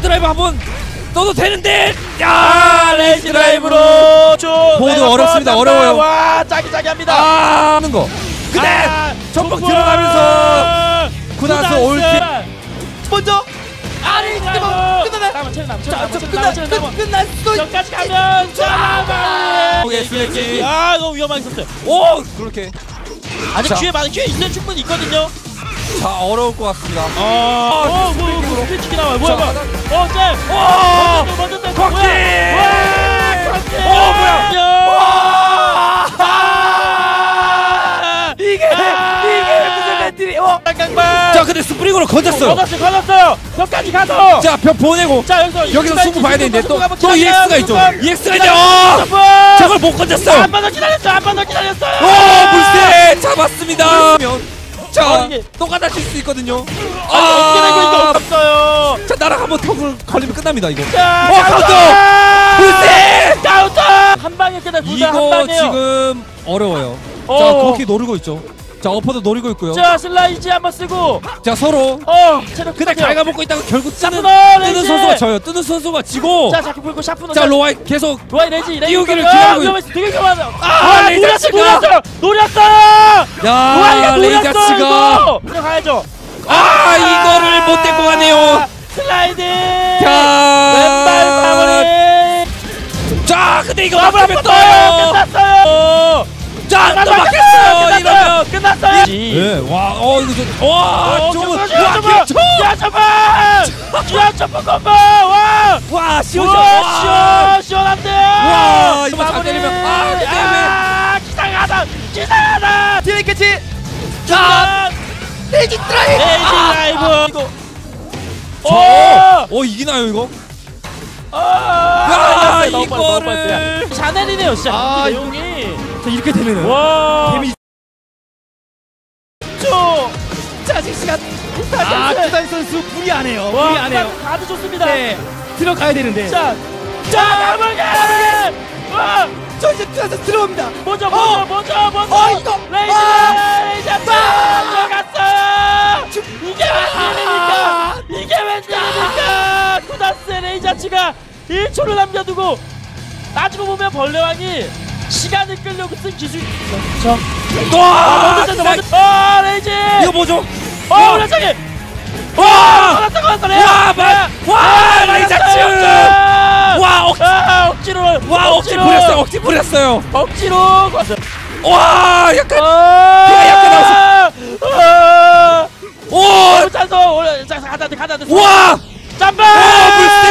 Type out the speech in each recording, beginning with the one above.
레이시 드라이브 한번 떠도 되는데, 야, 레이시 드라이브로 보드 어렵습니다. 어려워요. 와, 짜기짜기합니다. 하는 거. 근데 전복 들어가면서 구나스 올킬 먼저. 아리스트만 끝나네. 끝날 수도 있어. 여기까지 가면 잡아. 오케이. 아, 너무 위험하게 썼어요. 오, 그렇게. 아직 기회 많은 기회 있는 충분히 있거든요. 자, 어려울 것 같습니다. 아, 뭐 스피치기 나와. 뭐야? 오, 먼저 땡. 곽진. 오, 뭐야? 이게 무슨 멘트리? 자, 근데 스프링으로 건졌어요. 건졌어요. 여기까지 가서. 자, 벽 보내고. 자, 여기서 승부 봐야 되는데 또 EX가 있죠. EX가 있죠. 저걸 못 건졌어요. 한 번 더 기다렸어요. 오, 물세 잡았습니다. 자, 또 가다칠 수 있거든요. 아, 없어요. 자, 나랑 한번 턱을 걸리면 끝납니다 이거. 와, 카운터. 물세 카운터. 한 방에 끝나. 이거 지금 어려워요. 자, 거기 노르고 있죠. 자, 어퍼도 노리고 있고요. 자, 슬라이즈 한번 쓰고. 자, 서로. 체력. 근데 갈가 먹고 있다가 결국 뜨는 선수가 져요. 뜨는 선수가 지고. 자, 자꾸 불고 샤프노. 자, 로아이 계속. 로아이 레이지. 띄우기를 기다리고. 되게 좋아하죠. 아, 레이자치가. 노렸어. 야, 레이자치가. 들어가야죠. 아, 이거를 못 데리고 가네요. 슬라이드. 자, 왼발 마무리. 자, 근데 이거 마무리하면 떠요. 끝났어요. 자, 또 막혔어요. 이러면 끝났어요. 예, 와, 이거 저, 와, 저거, 기아점프 콤보, 와, 시원한데, 와, 이거 잘 때리면, 아, 기상하다, 뒤에 있겠지. 자, 레이지 드라이브, 이거, 이기나요 이거? 야, 이거를 자넬이네요, 진짜. 아, 용이. 자, 이렇게 되네요. 와, 데미지. 자식 시간. 구단 선수 불이 안 해요. 불이 안 해요. 가드 좋습니다. 네, 들어가야 되는데. 자, 가보게. 와, 저 이제 들어서 들어옵니다. 먼저. 이거. 레이저. 들어갔어요. 이게 웬일입니까? 쿠다스 레이자치가 1초를 남겨두고 따지고 보면 벌레왕이. 시간을 끌려고 쓴 기술. 자, 와, 레이지. 이거 뭐죠? 우라차기. 와, 레이자츠. 와, 억지로. 와, 억지 부렸어요. 억지로. 와, 약간 나왔어. 오, 찬성. 가다. 와, 짬바. 물세.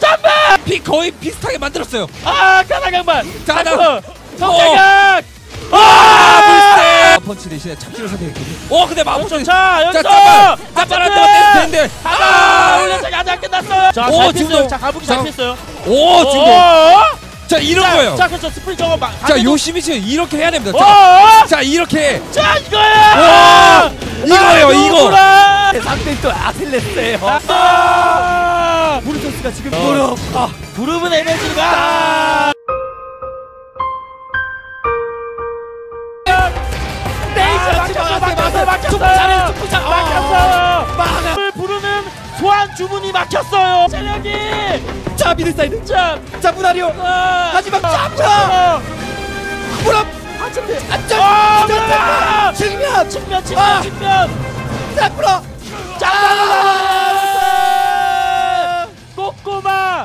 짬바. 피 거의 비슷하게 만들었어요. 아, 가다강발. 가다. 성격각! 아, 물세! 펀치 대신에 잡기를 선택했거든요. 근데 마법적인. 자, 여기서! 짬바한테 맞대도 되는데. 아, 올려서 아직 안 끝났어요. 자, 잘 피했어요. 자, 가부기 잘 피했어요. 오, 지금. 자, 이런 거예요. 자, 그래서 스프링 저거 막. 자, 요시미치 이렇게 해야 됩니다. 자, 이렇게. 자, 이거야! 이거! 상대 또 아틀레스예요. 무릎토스가 지금 무릎. 무릎은 에너지가. 막혔어요. 부르는 소환 주문이 막혔어요. 체력이. 자, 미드사이드. 자, 무라리오. 하지만 잡자. 무릎. 안전. 측면. 자, 잡아. 꼬꼬마.